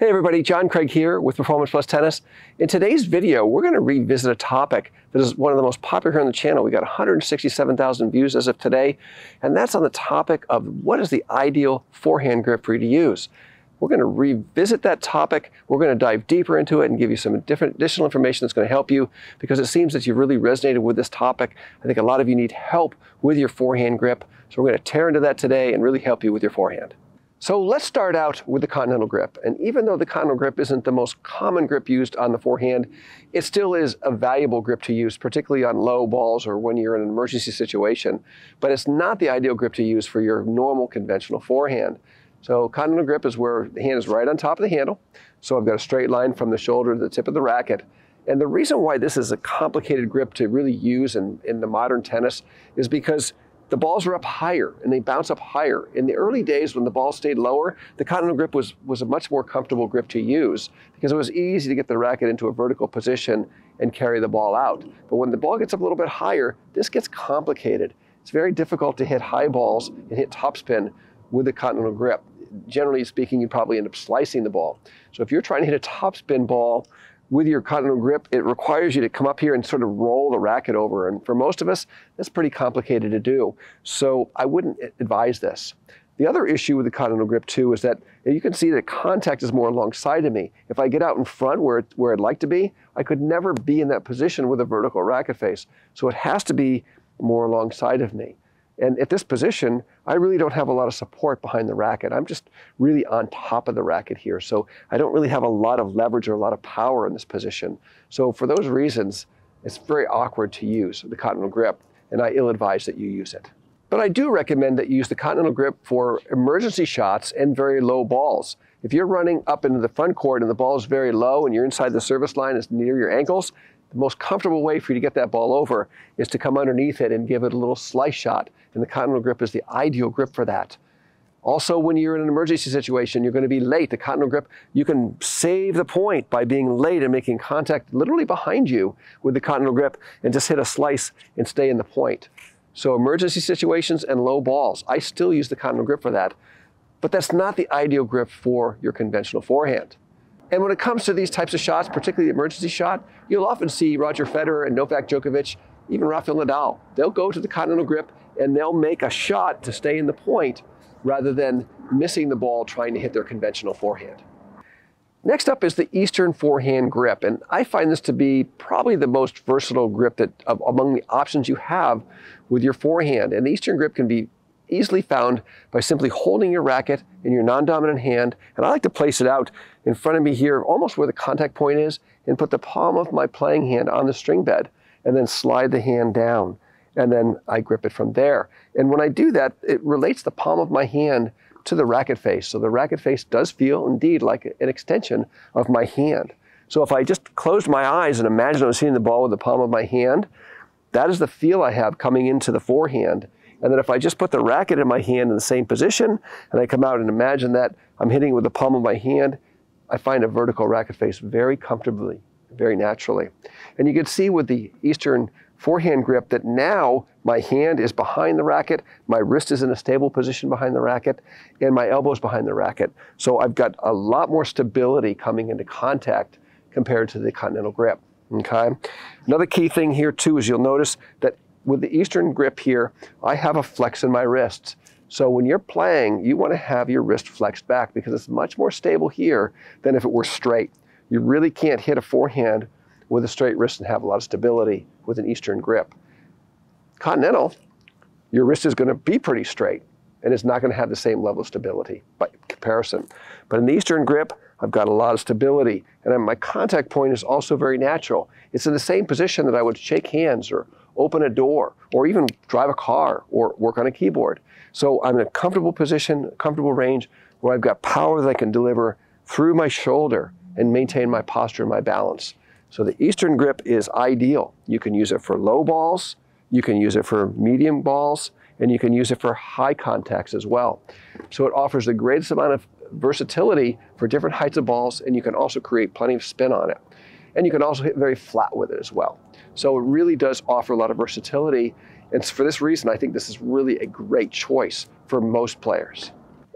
Hey everybody, John Craig here with Performance Plus Tennis. In today's video, we're going to revisit a topic that is one of the most popular here on the channel. We got 167,000 views as of today, and that's on the topic of what is the ideal forehand grip for you to use. We're going to revisit that topic. We're going to dive deeper into it and give you some different additional information that's going to help you, because it seems that you really resonated with this topic. I think a lot of you need help with your forehand grip, so we're going to tear into that today and really help you with your forehand. So let's start out with the continental grip. And even though the continental grip isn't the most common grip used on the forehand, it still is a valuable grip to use, particularly on low balls or when you're in an emergency situation. But it's not the ideal grip to use for your normal conventional forehand. So continental grip is where the hand is right on top of the handle. So I've got a straight line from the shoulder to the tip of the racket. And the reason why this is a complicated grip to really use in the modern tennis is because the balls are up higher and they bounce up higher. In the early days when the ball stayed lower, the continental grip was a much more comfortable grip to use because it was easy to get the racket into a vertical position and carry the ball out. But when the ball gets up a little bit higher, this gets complicated. It's very difficult to hit high balls and hit topspin with a continental grip. Generally speaking, you probably end up slicing the ball. So if you're trying to hit a topspin ball with your continental grip, it requires you to come up here and sort of roll the racket over. And for most of us, that's pretty complicated to do. So I wouldn't advise this. The other issue with the continental grip too is that you can see that contact is more alongside of me. If I get out in front where I'd like to be, I could never be in that position with a vertical racket face. So it has to be more alongside of me. And at this position, I really don't have a lot of support behind the racket. I'm just really on top of the racket here. So I don't really have a lot of leverage or a lot of power in this position. So for those reasons, it's very awkward to use the continental grip, and I ill-advise that you use it. But I do recommend that you use the continental grip for emergency shots and very low balls. If you're running up into the front court and the ball is very low and you're inside the service line, it's near your ankles, the most comfortable way for you to get that ball over is to come underneath it and give it a little slice shot. And the continental grip is the ideal grip for that. Also, when you're in an emergency situation, you're going to be late. The continental grip, you can save the point by being late and making contact literally behind you with the continental grip and just hit a slice and stay in the point. So emergency situations and low balls, I still use the continental grip for that. But that's not the ideal grip for your conventional forehand. And when it comes to these types of shots, particularly the emergency shot, you'll often see Roger Federer and Novak Djokovic, even Rafael Nadal. They'll go to the continental grip and they'll make a shot to stay in the point rather than missing the ball trying to hit their conventional forehand. Next up is the Eastern forehand grip. And I find this to be probably the most versatile grip that among the options you have with your forehand. And the Eastern grip can be easily found by simply holding your racket in your non-dominant hand. And I like to place it out in front of me here, almost where the contact point is, and put the palm of my playing hand on the string bed, and then slide the hand down. And then I grip it from there. And when I do that, it relates the palm of my hand to the racket face. So the racket face does feel indeed like an extension of my hand. So if I just closed my eyes and imagined I was hitting the ball with the palm of my hand, that is the feel I have coming into the forehand. And then if I just put the racket in my hand in the same position, and I come out and imagine that I'm hitting with the palm of my hand, I find a vertical racket face very comfortably, very naturally. And you can see with the Eastern forehand grip that now my hand is behind the racket, my wrist is in a stable position behind the racket, and my elbow is behind the racket. So I've got a lot more stability coming into contact compared to the continental grip, okay? Another key thing here too is you'll notice that with the Eastern grip here, I have a flex in my wrists. So when you're playing, you want to have your wrist flexed back because it's much more stable here than if it were straight. You really can't hit a forehand with a straight wrist and have a lot of stability with an Eastern grip. Continental, your wrist is going to be pretty straight and it's not going to have the same level of stability by comparison. But in the Eastern grip, I've got a lot of stability and my contact point is also very natural. It's in the same position that I would shake hands or open a door, or even drive a car, or work on a keyboard. So I'm in a comfortable position, a comfortable range, where I've got power that I can deliver through my shoulder and maintain my posture and my balance. So the Eastern grip is ideal. You can use it for low balls, you can use it for medium balls, and you can use it for high contacts as well. So it offers the greatest amount of versatility for different heights of balls, and you can also create plenty of spin on it. And you can also hit very flat with it as well. So it really does offer a lot of versatility. And for this reason, I think this is really a great choice for most players.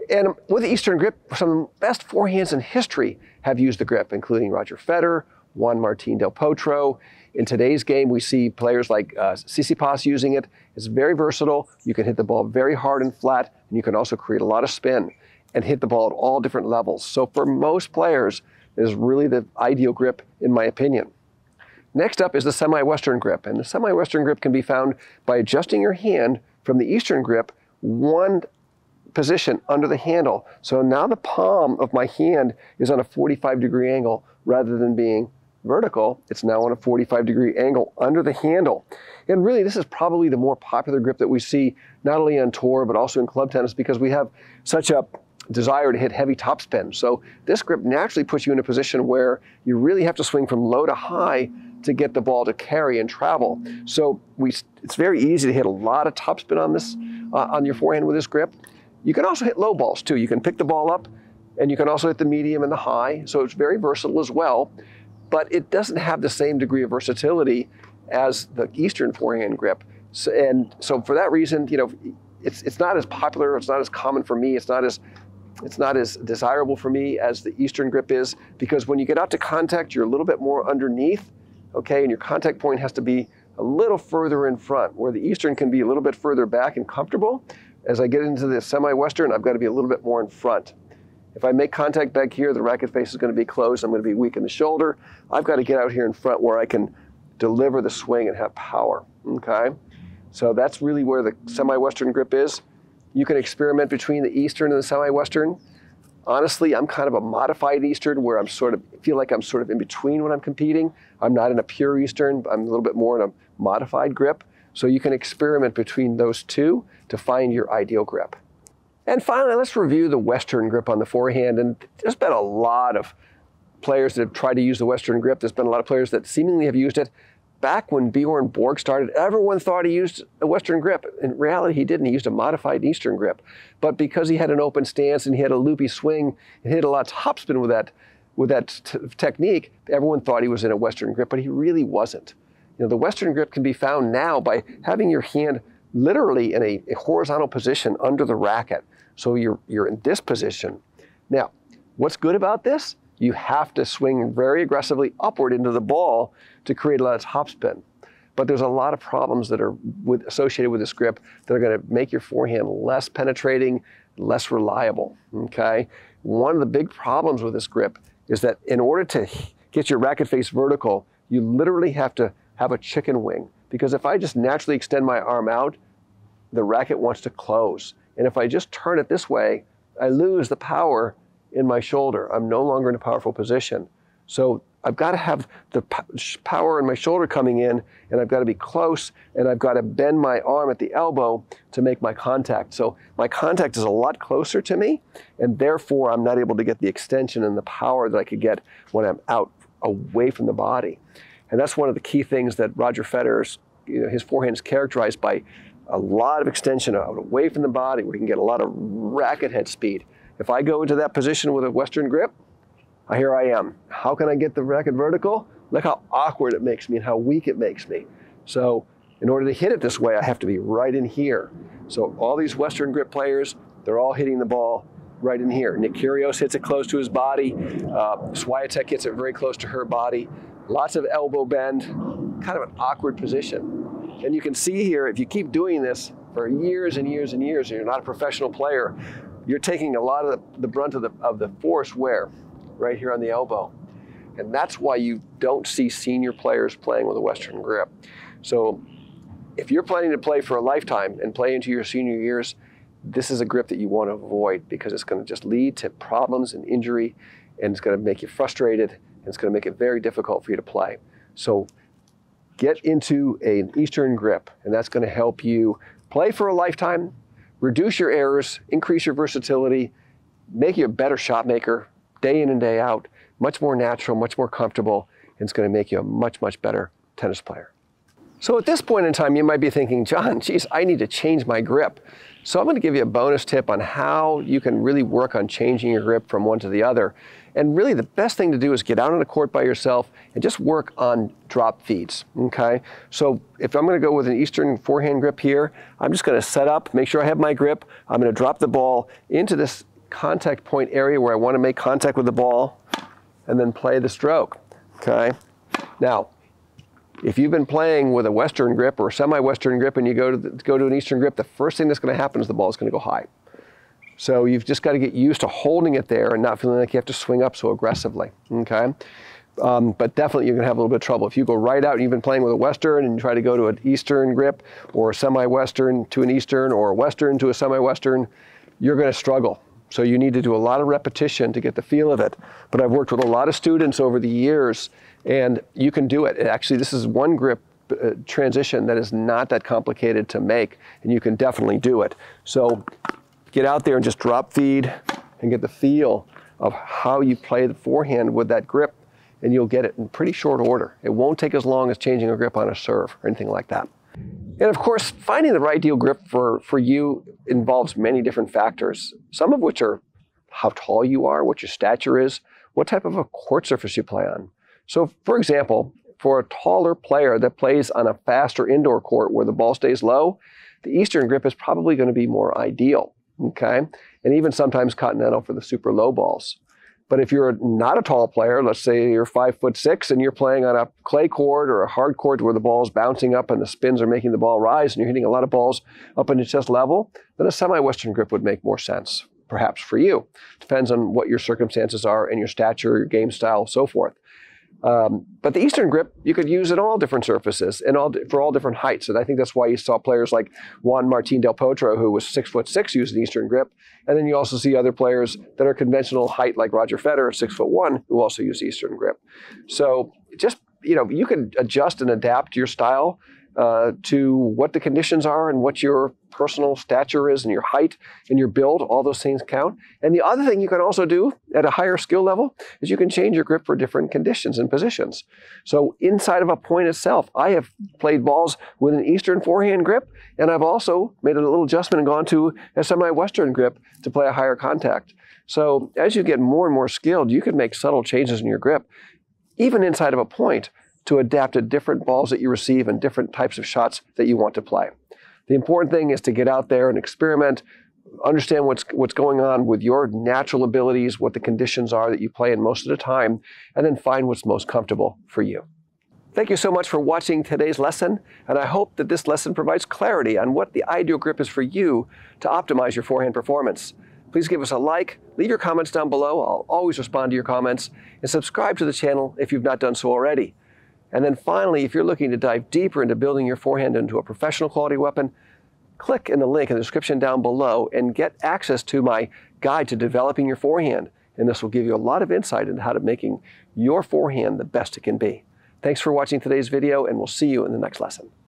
And with the Eastern grip, some of the best forehands in history have used the grip, including Roger Federer, Juan Martín del Potro. In today's game, we see players like Tsitsipas using it. It's very versatile. You can hit the ball very hard and flat, and you can also create a lot of spin and hit the ball at all different levels. So for most players, it is really the ideal grip, in my opinion. Next up is the semi-Western grip, and the semi-Western grip can be found by adjusting your hand from the Eastern grip one position under the handle. So now the palm of my hand is on a 45-degree angle rather than being vertical. It's now on a 45-degree angle under the handle. And really, this is probably the more popular grip that we see not only on tour, but also in club tennis, because we have such a desire to hit heavy topspin. So this grip naturally puts you in a position where you really have to swing from low to high to get the ball to carry and travel. So it's very easy to hit a lot of topspin on this, on your forehand with this grip. You can also hit low balls too. You can pick the ball up, and you can also hit the medium and the high. So it's very versatile as well, but it doesn't have the same degree of versatility as the Eastern forehand grip. So, and so for that reason, you know, it's not as popular, it's not as common for me, it's not as desirable for me as the Eastern grip is, because when you get out to contact, you're a little bit more underneath, okay, and your contact point has to be a little further in front, where the Eastern can be a little bit further back and comfortable. As I get into the semi-Western, I've got to be a little bit more in front. If I make contact back here, the racket face is going to be closed. I'm going to be weak in the shoulder. I've got to get out here in front where I can deliver the swing and have power, okay? So that's really where the semi-Western grip is. You can experiment between the Eastern and the semi-Western. Honestly, I'm kind of a modified Eastern where I'm feel like I'm in between when I'm competing. I'm not in a pure Eastern, but I'm a little bit more in a modified grip. So you can experiment between those two to find your ideal grip. And finally, let's review the Western grip on the forehand. And there's been a lot of players that have tried to use the Western grip. There's been a lot of players that seemingly have used it. Back when Bjorn Borg started, everyone thought he used a Western grip. In reality, he didn't. He used a modified Eastern grip. But because he had an open stance and he had a loopy swing and hit a lot of topspin with that technique, everyone thought he was in a Western grip, but he really wasn't. You know, the Western grip can be found now by having your hand literally in a horizontal position under the racket. So you're in this position. Now, what's good about this? You have to swing very aggressively upward into the ball to create a lot of topspin. But there's a lot of problems that are associated with this grip that are going to make your forehand less penetrating, less reliable, okay? One of the big problems with this grip is that in order to get your racket face vertical, you literally have to have a chicken wing. Because if I just naturally extend my arm out, the racket wants to close. And if I just turn it this way, I lose the power in my shoulder. I'm no longer in a powerful position. So I've got to have the power in my shoulder coming in, and I've got to be close, and I've got to bend my arm at the elbow to make my contact. So my contact is a lot closer to me, and therefore I'm not able to get the extension and the power that I could get when I'm out away from the body. And that's one of the key things that Roger Federer's, you know, his forehand is characterized by a lot of extension out away from the body, where you can get a lot of racket head speed. If I go into that position with a Western grip, here I am. How can I get the racket vertical? Look how awkward it makes me and how weak it makes me. So in order to hit it this way, I have to be right in here. So all these Western grip players, they're all hitting the ball right in here. Nick Kyrgios hits it close to his body. Swiatek hits it very close to her body. Lots of elbow bend, kind of an awkward position. And you can see here, if you keep doing this for years and years and years, and you're not a professional player, you're taking a lot of the brunt of the force wear right here on the elbow. And that's why you don't see senior players playing with a Western grip. So if you're planning to play for a lifetime and play into your senior years, this is a grip that you want to avoid, because it's going to just lead to problems and injury, and it's going to make you frustrated. It's going to make it very difficult for you to play. So get into an Eastern grip, and that's going to help you play for a lifetime, reduce your errors, increase your versatility, make you a better shot maker day in and day out, much more natural, much more comfortable, and it's going to make you a much, much better tennis player. So at this point in time, you might be thinking, John, geez, I need to change my grip. So I'm going to give you a bonus tip on how you can really work on changing your grip from one to the other. And really the best thing to do is get out on the court by yourself and just work on drop feeds, okay? So if I'm going to go with an Eastern forehand grip here, I'm just going to set up, make sure I have my grip. I'm going to drop the ball into this contact point area where I want to make contact with the ball and then play the stroke, okay? Now, if you've been playing with a Western grip or a semi-Western grip and you go to an Eastern grip, the first thing that's going to happen is the ball is going to go high. So you've just got to get used to holding it there and not feeling like you have to swing up so aggressively, okay? But definitely you're going to have a little bit of trouble. If you go right out and you've been playing with a Western and you try to go to an Eastern grip or a semi-Western to an Eastern or a Western to a semi-Western, you're going to struggle. So you need to do a lot of repetition to get the feel of it. But I've worked with a lot of students over the years and you can do it. Actually, this is one grip transition that is not that complicated to make and you can definitely do it. So get out there and just drop feed and get the feel of how you play the forehand with that grip, and you'll get it in pretty short order. It won't take as long as changing a grip on a serve or anything like that. And of course, finding the right ideal grip for you involves many different factors, some of which are how tall you are, what your stature is, what type of a court surface you play on. So for example, for a taller player that plays on a faster indoor court where the ball stays low, the Eastern grip is probably going to be more ideal, okay? And even sometimes continental for the super low balls. But if you're not a tall player, let's say you're 5'6" and you're playing on a clay court or a hard court where the ball's bouncing up and the spins are making the ball rise and you're hitting a lot of balls up into chest level, then a semi-Western grip would make more sense, perhaps for you. Depends on what your circumstances are and your stature, your game style, so forth. But the Eastern grip, you could use at all different surfaces and for all different heights. And I think that's why you saw players like Juan Martín del Potro, who was 6'6", use an Eastern grip. And then you also see other players that are conventional height, like Roger Federer, 6'1", who also use Eastern grip. So just, you know, you can adjust and adapt your style to what the conditions are and what your personal stature is and your height and your build. All those things count. And the other thing you can also do at a higher skill level is you can change your grip for different conditions and positions. So inside of a point itself, I have played balls with an Eastern forehand grip, and I've also made a little adjustment and gone to a semi-Western grip to play a higher contact. So as you get more and more skilled, you can make subtle changes in your grip, even inside of a point, to adapt to different balls that you receive and different types of shots that you want to play. The important thing is to get out there and experiment, understand what's going on with your natural abilities, what the conditions are that you play in most of the time, and then find what's most comfortable for you. Thank you so much for watching today's lesson, and I hope that this lesson provides clarity on what the ideal grip is for you to optimize your forehand performance. Please give us a like, leave your comments down below, I'll always respond to your comments, and subscribe to the channel if you've not done so already. And then finally, if you're looking to dive deeper into building your forehand into a professional quality weapon, click in the link in the description down below and get access to my guide to developing your forehand. And this will give you a lot of insight into how to making your forehand the best it can be. Thanks for watching today's video, and we'll see you in the next lesson.